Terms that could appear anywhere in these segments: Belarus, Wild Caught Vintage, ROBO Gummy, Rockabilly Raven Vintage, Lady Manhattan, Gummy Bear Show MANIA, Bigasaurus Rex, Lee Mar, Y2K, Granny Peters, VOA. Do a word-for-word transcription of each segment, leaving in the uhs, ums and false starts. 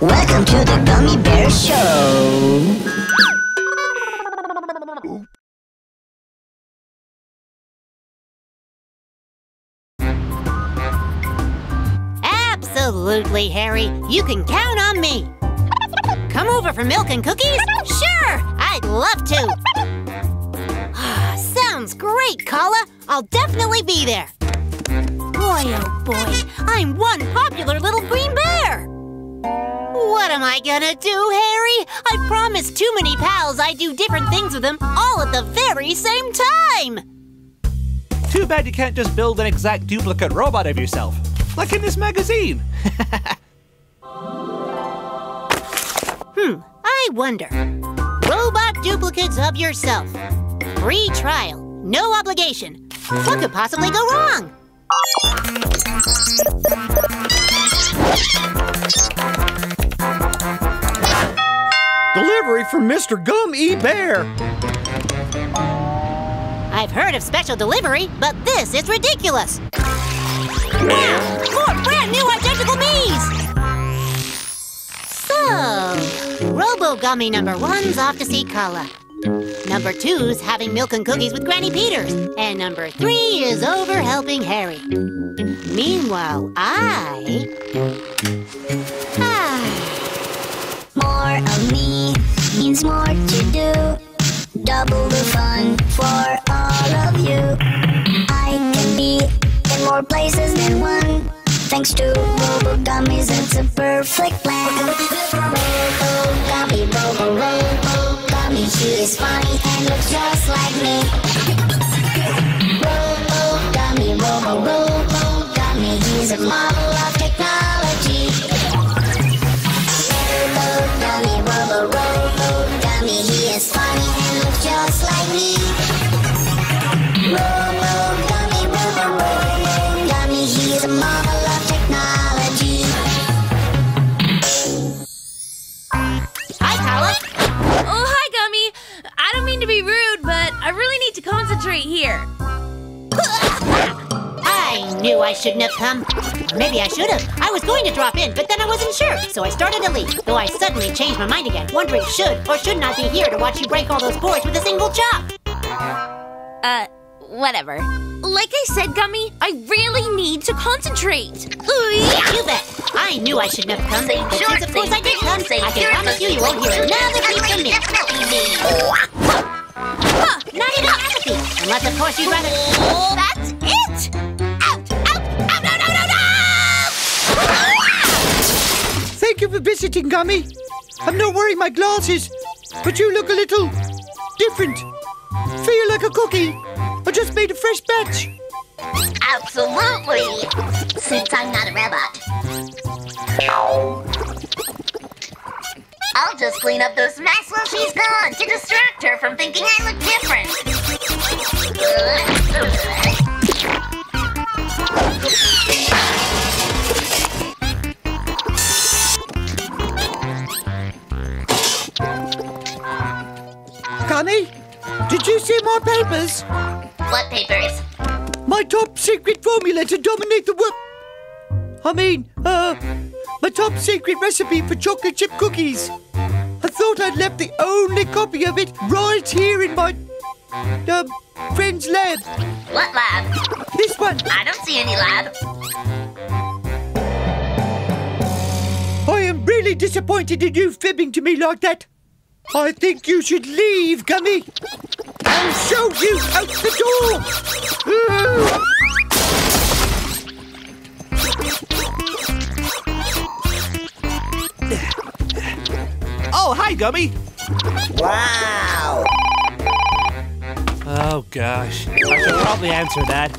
Welcome to the Gummy Bear Show! Absolutely, Harry. You can count on me. Come over for milk and cookies? Sure, I'd love to. Sounds great, Kala. I'll definitely be there. Boy, oh boy, I'm one popular little green bear. What am I gonna do, Harry? I promised too many pals I'd do different things with them all at the very same time. Too bad you can't just build an exact duplicate robot of yourself. Like in this magazine. Hmm, I wonder. Robot duplicates of yourself. Free trial, no obligation. What could possibly go wrong? Delivery from Mister Gum E. Bear. I've heard of special delivery, but this is ridiculous. Now, more brand new identical me's! So, Robo Gummy number one's off to see Kala. Number two's having milk and cookies with Granny Peters. And number three is over helping Harry. Meanwhile, I... Ah. More of me means more to do. Double the fun for all of you. I can be... more places than one. Thanks to Robo Gummies, it's a perfect plan. Robo Gummy, Robo, Robo Gummy, she is funny and looks just like me. Robo Gummy, Robo, Robo Gummy, he's a model of technology. Robo Gummy, Robo, Robo Gummy, he is funny and looks just like me. Robo Gummy. Here. I knew I shouldn't have come. Maybe I should have. I was going to drop in, but then I wasn't sure, so I started to leave. Though I suddenly changed my mind again, wondering should or should not be here to watch you break all those boards with a single chop. Uh, whatever. Like I said, Gummy, I really need to concentrate. You bet. I knew I shouldn't have come, but since of course I did come, I can promise you you won't hear another beep from me. Huh, not even apathy! Unless, of course, you'd rather... Oh, that's it! Out! Out! Out! No, no, no, no! Thank you for visiting, Gummy. I'm not wearing my glasses, but you look a little... different. Feel like a cookie. I just made a fresh batch. Absolutely! Since I'm not a robot. I'll just clean up this mess while she's gone to distract her from thinking I look different. Gummy, did you see my papers? What papers? My top secret formula to dominate the world. I mean, uh, my top secret recipe for chocolate chip cookies. I thought I'd left the only copy of it right here in my um, friend's lab. What lab? This one. I don't see any lab. I am really disappointed in you fibbing to me like that. I think you should leave, Gummy. I'll show you out the door. Ooh. Oh, hi, Gummy. Wow. Oh, gosh. I should probably answer that.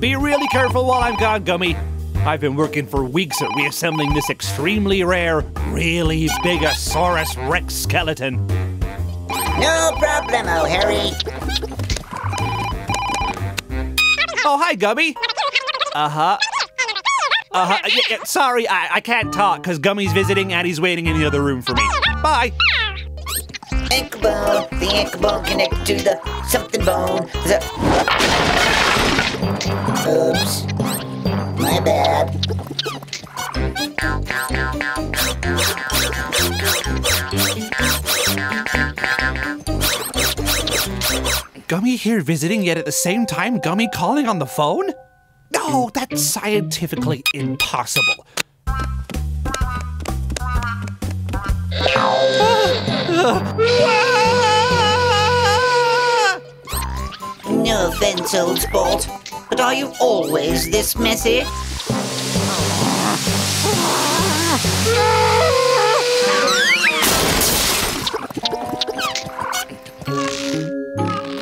Be really careful while I'm gone, Gummy. I've been working for weeks at reassembling this extremely rare, really big Bigasaurus Rex skeleton. No problemo, Harry. Oh, hi, Gummy. Uh-huh. Uh-huh. Yeah, yeah, sorry, I, I can't talk because Gummy's visiting and he's waiting in the other room for me. Bye. Ink bone, the ink bone connect to the something bone. The... Oops, my bad. Gummy here visiting, yet at the same time Gummy calling on the phone? No, that's scientifically impossible. No offense, old sport, but are you always this messy?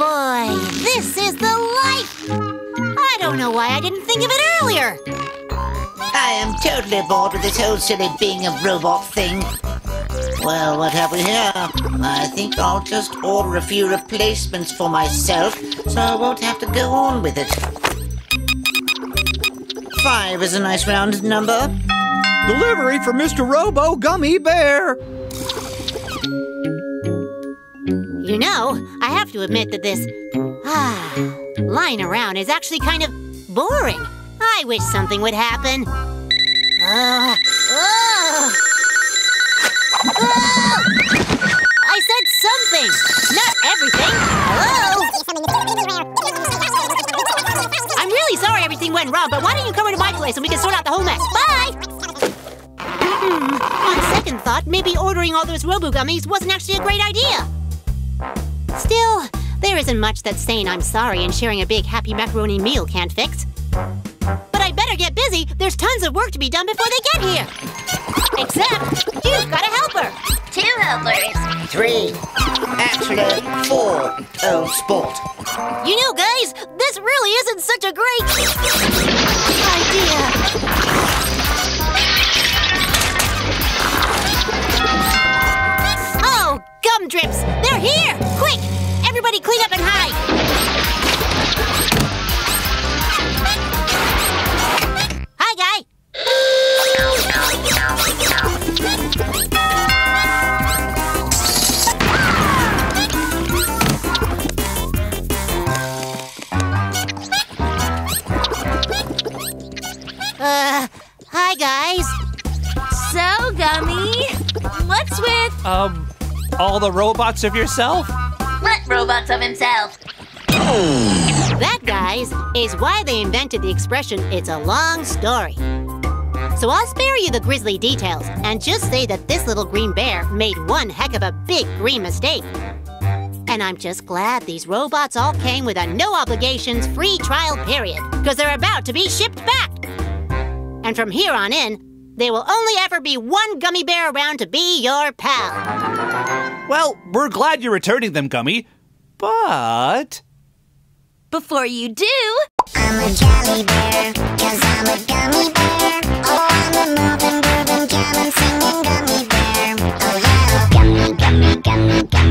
Boy, this is the life! I don't know why I didn't think of it earlier! I am totally bored with this whole silly being a robot thing. Well, what happened here? I think I'll just order a few replacements for myself, so I won't have to go on with it. Five is a nice round number. Delivery for Mister Robo Gummy Bear! You know, I have to admit that this ah, lying around is actually kind of boring. I wish something would happen. Uh, oh. Oh! I said something, not everything. Hello? I'm really sorry everything went wrong, but why don't you come into my place and we can sort out the whole mess? Bye! Mm-hmm. On second thought, maybe ordering all those Robo Gummies wasn't actually a great idea. Still, there isn't much that saying I'm sorry and sharing a big happy macaroni meal can't fix. But I better get busy. There's tons of work to be done before they get here. Except, you've got a helper. Two helpers. Three. Actually, four. Oh, sport. You know, guys, this really isn't such a great idea. Oh, gumdrips. They're here. Quick, everybody clean up and hide. Hi, guy. Uh, hi, guys. So, Gummy, what's with... Um, all the robots of yourself? What robots of himself? That, guys, is why they invented the expression, it's a long story. So I'll spare you the grisly details and just say that this little green bear made one heck of a big green mistake. And I'm just glad these robots all came with a no-obligations free trial period, because they're about to be shipped back. And from here on in, there will only ever be one gummy bear around to be your pal. Well, we're glad you're returning them, Gummy, but... Before you do, I'm a jolly bear, 'cause I'm a gummy bear. Oh, I'm a moving, grooving, jamming, singing gummy bear. Oh yeah, gummy, gummy, gummy, gummy.